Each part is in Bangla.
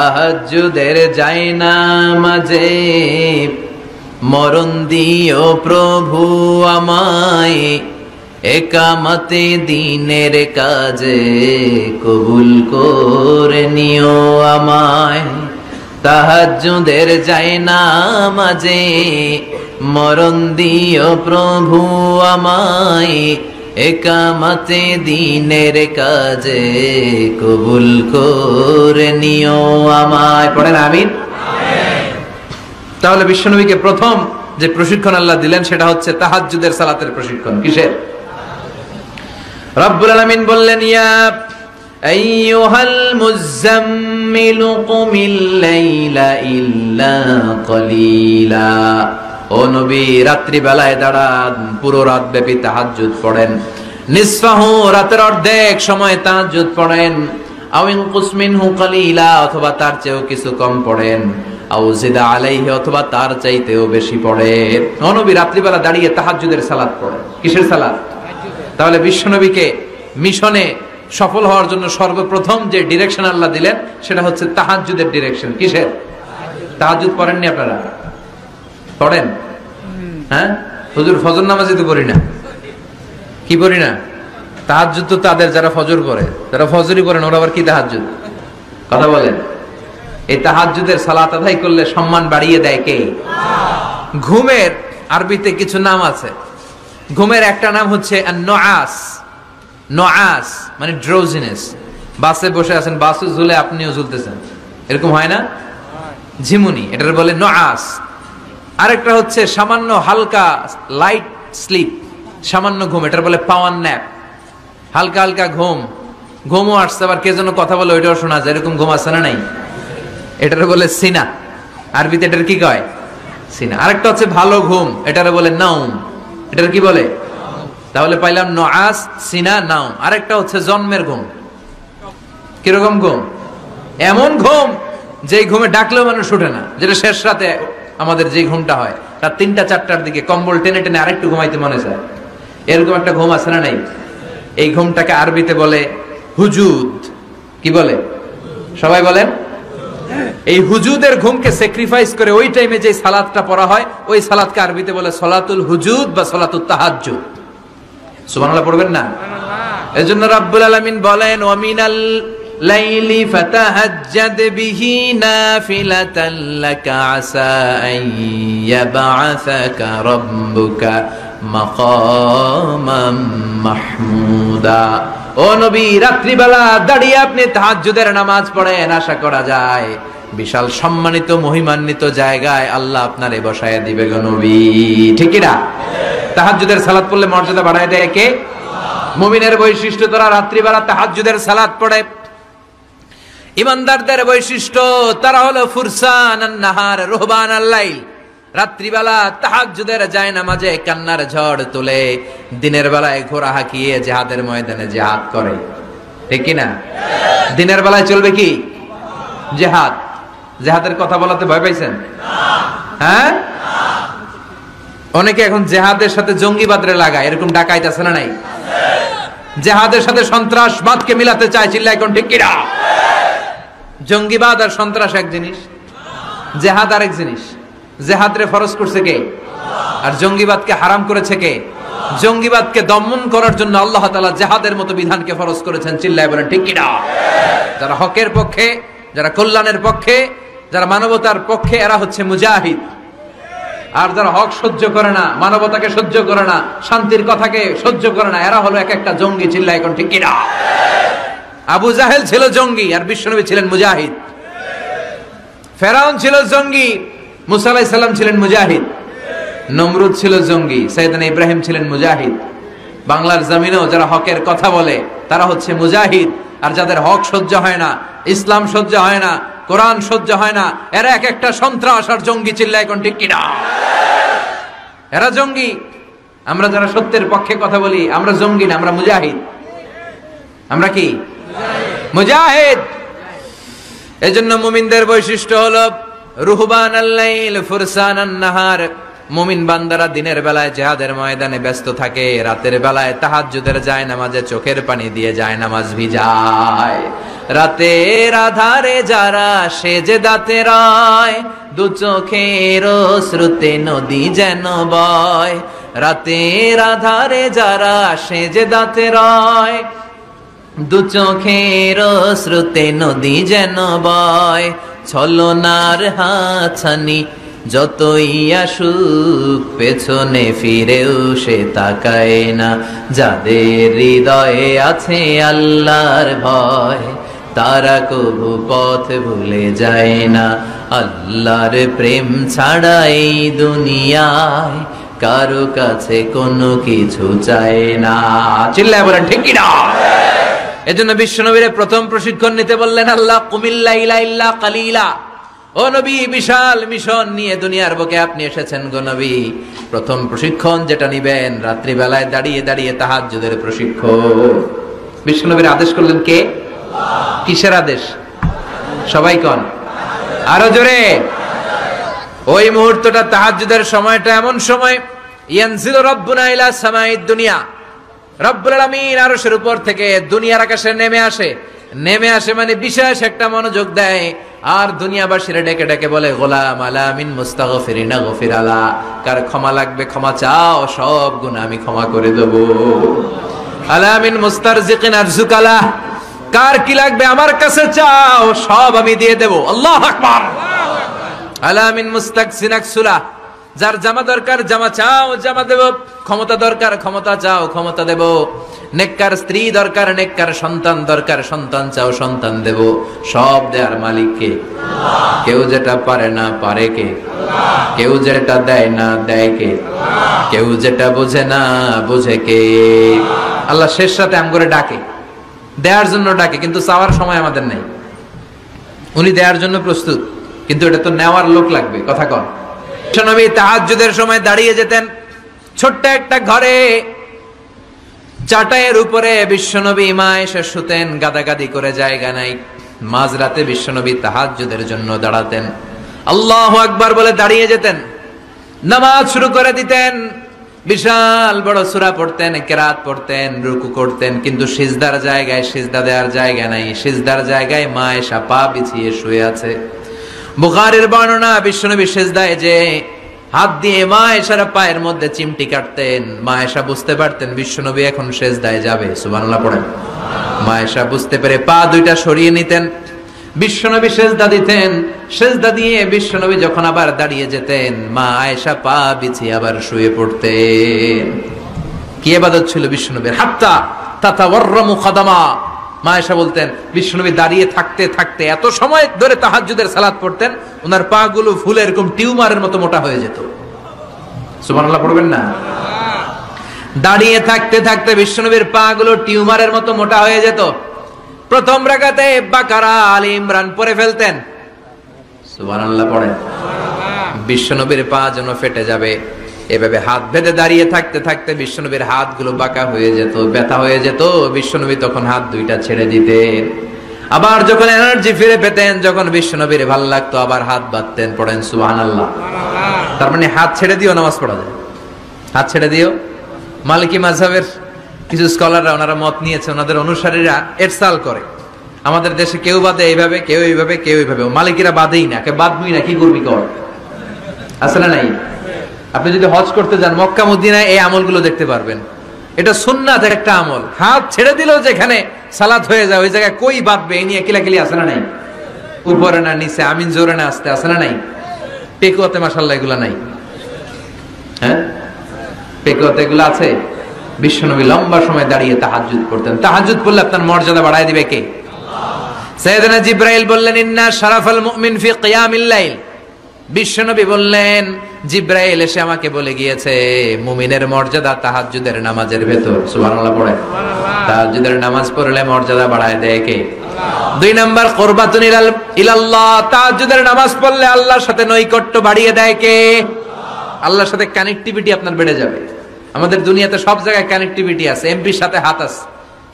তাহাজ্জুদের যাই না মাঝে মরণ দিও প্রভু আমায়, একামতে দিনের কাজে কবুল করে নিও আমায়। তাহাজ্জুদের যাই না মাঝে মরণ দিও প্রভু আমায়, একামতে দিনের কাজে কবুল করে নিও আমায়। পড়েন আমিন। তাহলে বিশ্বনবীকে প্রথম যে প্রশিক্ষণ আল্লাহ দিলেন সেটা হচ্ছে তাহাজ্জুদের সালাতের প্রশিক্ষণ। কিসের? রব্বুল আলামিন বললেন, ইয়া আইয়ুহাল মুযাম্মিল কুমিল লাইলা ইল্লা কলিলা। ও নবী, রাত্রিবেলায় দাঁড়ান, পুরো রাত ব্যাপী তাহাজ্জুদ পড়েন। নিসফাহু, রাতের অর্ধেক সময় তাহাজ্জুদ পড়েন। আও ইনকুস মিনহু কলিলা, অথবা তার চেয়েও কিছু কম পড়েন। আও জিদ আলাইহি, অথবা তার চাইতেও বেশি পড়েন। ও নবী রাত্রিবেলা দাঁড়িয়ে তাহাজ্জুদের সালাত পড়েন। কিসের সালাত? তাহলে বিশ্বনবীকে মিশনে সফল হওয়ার জন্য সর্বপ্রথম যে ডিরেকশন আল্লাহ দিলেন সেটা হচ্ছে তাহাজ্জুদের ডিরেকশন। কিসের? তাহাজ্জুদ পড়েননি আপনারা? পড়েন? হ্যাঁ হুজুর, ফজর নামাজই তো পড়ি না। কি পড়ি না? তাহাজ্জুদ তো তাদের যারা ফজর করে, যারা ফজরই করেন ওরা আবার কি তাহাজ্জুদ? কথা বলেন। এই তাহাজ্জুদের সালাত আদায় করলে সম্মান বাড়িয়ে দেয় কে? ঘুমের আরবিতে কিছু নাম আছে। ঘুমের একটা নাম হচ্ছে নআস। নআস মানে ড্রোজিনেস। বাসে বসে আছেন, বাসে ঝুলে আপনিও ঝুলতেছেন, এরকম হয় না? ঝিমুনি, এটা বলে নআস। আরেকটা হচ্ছে সামান্য হালকা লাইট স্লিপ, সামান্য ঘুম, এটার বলে পাওয়ার ন্যাপ। হালকা হালকা ঘুম, ঘুমও আসছে আবার কে যেন কথা বলে ওইটাও শোনা যায়, এরকম ঘুম আসছে না? নাই, এটার বলে সিনা। আরবিতে এটার কি কয়? সিনা। আরেকটা হচ্ছে ভালো ঘুম, এটার বলে নাওম। এটার কি বলে? তাহলে পাইলাম নআস, সিনা, নাওম। আরেকটা হচ্ছে জন্মের ঘুম। কিরকম ঘুম? এমন ঘুম যে ঘুমে ডাকলেও মানুষ উঠে না, যেটা শেষ রাতে আমাদের যে ঘুমটা হয়, রাত ৩টা ৪টার দিকে কম্বল টেনে টেনে আরেকটু ঘুমাইতে মনে চায়, এরকম একটা ঘুম আছে না? নাই। এই ঘুমটাকে আরবিতে বলে হুজুদ। কি বলে? সবাই বলেন। এই হুজুদের ঘুমকে স্যাক্রিফাইস করে ওই টাইমে যে সালাতটা পড়া হয় ওই সালাতকে আরবিতে বলে সালাতুল হুজুদ বা সালাতুত তাহাজ্জুদ। সুবহানাল্লাহ পড়বেন না? এজন্য রব্বুল আলামিন বলেন, ওয়া মিনাল লাইলি ফাতাহাজ্জাদ বিহি নাফিলাতাল লাকা আসা আন ইয়াবআসাকা রাব্বুকা মাকামান মাহমুদা। ও নবী, রাত্রিবেলা দাঁড়িয়ে আপনি তাহাজ্জুদের নামাজ পড়েন, আশা করা যায় বিশাল সম্মানিত মহিমান্বিত জায়গায় আল্লাহ আপনারে বসায় দিবে গো নবী। ঠিক কি না? তাহাজ্জুদের সালাত পড়লে মর্যাদা বাড়ায় দেয় কে? মুমিনের বৈশিষ্ট্য, তারা রাত্রিবেলা তাহাজ্জুদের সালাত পড়ে। ইমানদারদের বৈশিষ্ট্য, তারা হলো ফুরসানান নাহার রুহবানাল লাইল। রাত্রিবেলা তাহাজ্জুদের যায় নামাজে কান্নার ঝড় তুলে, দিনের বেলায় ঘোড়া হাঁকিয়ে জিহাদের ময়দানে জিহাদ করে। ঠিক কি না? দিনের বেলায় চলবে কি জিহাদ? জিহাদের কথা বলাতে ভয় পাইছেন? হ্যাঁ, অনেকে এখন জিহাদের সাথে জঙ্গিবাদরে লাগায়, এরকম ডাকাইত আছে না? নাই। জিহাদের সাথে সন্ত্রাসবাদকে মিলাতে চায়, চিল্লায় কোন ঠিক কি না? জঙ্গিবাদ আর সন্ত্রাস এক জিনিস, জিহাদ আরেক জিনিস। জিহাদরে ফরজ করছে কে? আর জঙ্গিবাদকে হারাম করেছে কে? জঙ্গিবাদকে দমন করার জন্য আল্লাহ তাআলা জিহাদের মতো বিধানকে ফরজ করেছেন। চিল্লায় বলেন ঠিক কি না? যারা হকের পক্ষে, যারা কল্যাণের পক্ষে, যারা মানবতার পক্ষে, এরা হচ্ছে মুজাহিদ। আর যারা হক সহ্য করে না, মানবতাকে সহ্য করে না, শান্তির কথাকে সহ্য করে না, এরা হলো এক একটা জঙ্গি। চিল্লায় কোন ঠিক কি না? আবু জাহেল ছিল জঙ্গি আর বিশ্বনবী ছিলেন মুজাহিদ। ফেরাউন ছিল জঙ্গি, মুসা আলাইহিস সালাম ছিলেন মুজাহিদ। নমরুদ ছিল জঙ্গি, সাইয়েদনা ইব্রাহিম ছিলেন মুজাহিদ। বাংলার জমিনেও যারা হকের কথা বলে তারা হচ্ছে মুজাহিদ, আর যাদের হক সহ্য হয় না, ইসলাম সহ্য হয় না, কোরআন সহ্য হয় না, এরা এক একটা সন্ত্রাস আর জঙ্গি। চিল্লায় কোন ঠিক কিনা? এরা জঙ্গি। আমরা যারা সত্যের পক্ষে কথা বলি আমরা জঙ্গি না, আমরা মুজাহিদ। আমরা কি? মুজাহিদ। এজন্য মুমিনদের বৈশিষ্ট্য হলো রুহবানাল লাইল ফুরসানান নাহার। মুমিন বান্দারা দিনের বেলায় জিহাদের ময়দানে ব্যস্ত থাকে, রাতের বেলায় তাহাজ্জুদের যায় নামাজে চোখের পানি দিয়ে যায় নামাজ ভিজায়। রাতের আধারে যারা সেজদাতে রয়, দু চোখের অশ্রুতে নদী যেন বয়। রাতের আধারে যারা সেজদাতে রয়, দু চোখের অশ্রুতে নদী যেন বয়। ছলনার হাতছানি যতই আসুক পেছনে ফিরেও সে তাকায় না। যাদের হৃদয়ে আছে আল্লাহর ভয়, তারা কবু পথ ভুলে যায় না। আল্লাহর প্রেম ছাড়া এই দুনিয়ায় কারো কাছে কোনো কিছু চায় না। চিল্লায় বলেন ঠিক কি না? এজন্য বিশ্বনবীর প্রথম প্রশিক্ষণ নিতে বললেন আল্লাহ। কুমিল্লা ইলা ইল্লা কালিলা। ও নবী, বিশাল মিশন নিয়ে দুনিয়ার বুকে আপনি এসেছেন গো নবী। প্রথম প্রশিক্ষণ যেটা নিবেন রাত্রিবেলায় দাঁড়িয়ে দাঁড়িয়ে তাহাজ্জুদের প্রশিক্ষণ। বিশ্বনবীর আদেশ করলেন কে? কিসের আদেশ? সবাই কোন? আরো জোরে। ওই মুহূর্তটা তাহাজ্জুদের সময়টা এমন সময়, ইয়ানজিলু রাব্বুনা ইলা সামাইদ দুনিয়া, রব্বুল আলামিন আরশের উপর থেকে দুনিয়ার আকাশে নেমে আসে। নেমে আসে মানে বিশেষ একটা মনোযোগ দেয় আর দুনিয়াবাসীরা ডেকে ডেকে বলে গোলাম আলা মিন মুস্তাগফিরিনা গফির আলা, কার ক্ষমা লাগবে ক্ষমা চাও, সব গুনাহ আমি ক্ষমা করে দেব। আলা মিন মুস্তারজিকিন আরজুক আলা, কার কি লাগবে আমার কাছে চাও, সব আমি দিয়ে দেব। আল্লাহু আকবার। আলা মিন মুস্তাকসিন আকসুলা, যার জামা দরকার জামা চাও জামা দেব, ক্ষমতা দরকার ক্ষমতা চাও ক্ষমতা দেব, নেককার স্ত্রী দরকার নেককার সন্তান দরকার সন্তান চাও সন্তান দেব। সব দেয়ার মালিক কে? আল্লাহ। কেউ যেটা পারে না পারে কে? আল্লাহ। কেউ যেটা দেয় না দেয় কে? আল্লাহ। কেউ যেটা বোঝে না বোঝে কে? আল্লাহ শেষ সাথে আম করে ডাকে, দেয়ার জন্য ডাকে, কিন্তু চাওয়ার সময় আমাদের নেই। উনি দেয়ার জন্য প্রস্তুত, কিন্তু এটা তো নেওয়ার লোক লাগবে। কথা কন। নবী তাহাজ্জুদের সময় দাঁড়িয়ে যেতেন ছোট্ট একটা ঘরে, চাটায়ের উপরে বিশ্বনবী মা এসে শুতেন। গাদাগাদি করে জায়গা নাই। মাঝরাতে বিশ্বনবী তাহাজ্জুদের জন্য দাঁড়াতেন, আল্লাহু আকবার বলে দাঁড়িয়ে যেতেন, নামাজ শুরু করে দিতেন, বিশাল বড় সূরা পড়তেন, কিরাত পড়তেন, রুকু করতেন, কিন্তু সিজদার জায়গায় সিজদা দেওয়ার জায়গা নাই। সিজদার জায়গায় মা এসে পা বিছিয়ে শুয়ে আছে। বুখারীর বর্ণনা, বিশ্বনবী সিজদায় যে হাত দিয়ে মা এশার পায়ের মধ্যে চিমটি কাটতেন। মা এশা বুঝতে পারতেন বিশ্বনবী এখন সিজদায় যাবে। সুবহানাল্লাহ পড়েন। মা এশা বুঝতে পেরে পা দুইটা সরিয়ে নিতেন, বিশ্বনবী সিজদা দিতেন। সিজদা দিয়ে বিশ্বনবী যখন আবার দাঁড়িয়ে যেতেন, মা আয়েশা পা বিছিয়ে আবার শুয়ে পড়তেন। কি ইবাদত ছিল বিশ্বনবীর! হাত্তা তাতাওয়াররামু খাদামা, মা এশা বলতেন বিশ্বনবী দাঁড়িয়ে থাকতে থাকতে এত সময় ধরে তাহাজ্জুদের সালাত পড়তেন, ওনার পা গুলো ফুলে এরকম টিউমারের মতো মোটা হয়ে যেত। সুবহানাল্লাহ পড়বেন না? দাঁড়িয়ে থাকতে থাকতে বিশ্বনবীর পা গুলো টিউমারের মতো মোটা হয়ে যেত। প্রথম রাকাতে বাকারা আল ইমরান পড়ে ফেলতেন। সুবহানাল্লাহ পড়েন। বিশ্বনবীর পা যেন ফেটে যাবে, এভাবে হাত বেঁধে দাঁড়িয়ে থাকতে থাকতে বিশ্বনবীর হাতগুলো বাঁকা হয়ে যেত, ব্যথা হয়ে যেত। বিশ্বনবী তখন হাত দুইটা ছেড়ে দিতেন। আবার যখন এনার্জি ফিরে পেতেন, যখন বিশ্বনবীর ভালো লাগতো, আবার হাত বাঁধতেন। পড়েন সুবহানাল্লাহ। তার মানে হাত ছেড়ে দিও নামাজ পড়া যায়। হাত ছেড়ে দিও। মালিকি মাযহাবের কিছু স্কলাররা, ওনারা মত নিয়েছে, ওনাদের অনুসারীরা এরসাল করে। আমাদের দেশে কেউ বাঁধে এইভাবে, কেউ এইভাবে, কেউ এইভাবে। মালিকিরা বাঁধেই না। কে বাঁধবি না, কি করবি কর। আছে না নাই? আপনি যদি হজ করতে যান মক্কা মদিনায় এই আমলগুলো দেখতে পারবেন। এটা সুন্নাত একটা আমল। হাত ছেড়ে দিলেও যেখানে সালাত হয়ে যায় ওই জায়গায় কই বাঁধবে এই নিয়ে কিলাকিলি আছে না নাই? উপরে না নিচে, আমিন জোরে না আসতে, আছে না নাই? পেকুয়াতে মাশাআল্লাহ এগুলো নাই। হ্যাঁ, পেকুয়াতে এগুলো আছে। বিশ্বনবী লম্বা সময় দাঁড়িয়ে তাহাজ্জুদ করতেন। তাহাজ্জুদ পড়লে আপনার মর্যাদা বাড়ায় দিবে কে? সাইয়েদনা জিবরাইল বললেন ইন্না শারাফাল মুমিন ফি কিয়ামিল লাইল। বিশ্বনবী বললেন জিবরাইল এসে আমাকে বলে গিয়েছে মুমিনের মর্যাদা তাহাজ্জুদের নামাজের ভেতর। সুবহানাল্লাহ পড়ে। তাহাজ্জুদের নামাজ পড়লে মর্যাদা বাড়ায় দেয় কে? দুই নাম্বার কুরবাতুন ইলাল্লাহ। তাহাজ্জুদের নামাজ পড়লে আল্লাহর সাথে নৈকট্য বাড়িয়ে দেয় কে? আল্লাহর সাথে কানেক্টিভিটি আপনার বেড়ে যাবে। আমাদের দুনিয়াতে সব জায়গায় কানেক্টিভিটি আছে। এমপির সাথে হাত আছে,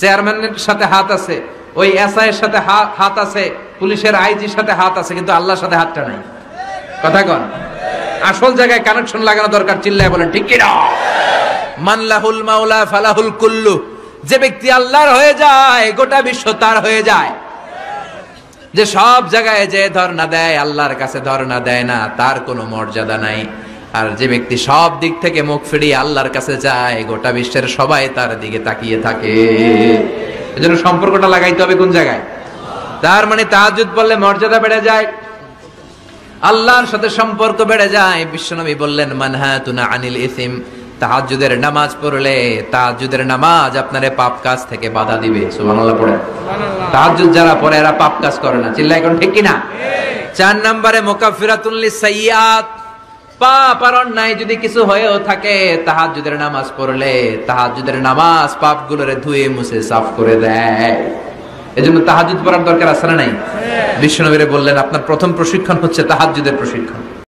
চেয়ারম্যানের সাথে হাত আছে, ওই এসআই এর সাথে হাত আছে, পুলিশের আইজির সাথে হাত আছে, কিন্তু আল্লাহর সাথে হাতটা নাই। কথা কন। আসল জায়গায় কানেকশন লাগানো দরকার। চিল্লায় বলেন ঠিক কি না? মান লাহুল মাওলা ফালাহুল কুল্লু। যে ব্যক্তি আল্লাহর হয়ে যায় গোটা বিশ্ব তার হয়ে যায়। যে সব জায়গায় যে ধর্ণা দেয় আল্লাহর কাছে ধর্ণা দেয় না তার কোনো মর্যাদা নাই। আর যে ব্যক্তি সব দিক থেকে মুখ ফিরিয়ে আল্লাহর কাছে যায় গোটা বিশ্বের সবাই তার দিকে তাকিয়ে থাকে। এজন্য সম্পর্কটা লাগাইতে হবে কোন জায়গায়। তার মানে তাহাজ্জুদ বললে মর্যাদা বেড়ে যায়, আল্লাহর সাথে সম্পর্ক বেড়ে যায়। বিশ্বনবী বললেন মানহাতুনা আনিল ইসিম, তাহাজ্জুদের নামাজ পড়লে তাহাজ্জুদের নামাজ আপনারে পাপ কাজ থেকে বাধা দিবে। সুবহানাল্লাহ পড়ে। তাহাজ্জুদ যারা পড়ে এরা পাপ কাজ করে না, চিল্লায় কোন ঠিক কি না। 4 নম্বরে মুকাফিরাতুল লিসাইয়াত, পাপ আর অন্যায় যদি কিছু হয়েও থাকে তাহাজ্জুদের নামাজ পড়লে তাহাজ্জুদের নামাজ পাপগুলোরে ধুয়ে মুছে সাফ করে দেয়। এজন্য তাহাজ্জুদ পড়ার দরকার আছে না নাই। বিশ্বনবীরে বললেন আপনার প্রথম প্রশিক্ষণ হচ্ছে তাহাজ্জুদের প্রশিক্ষণ।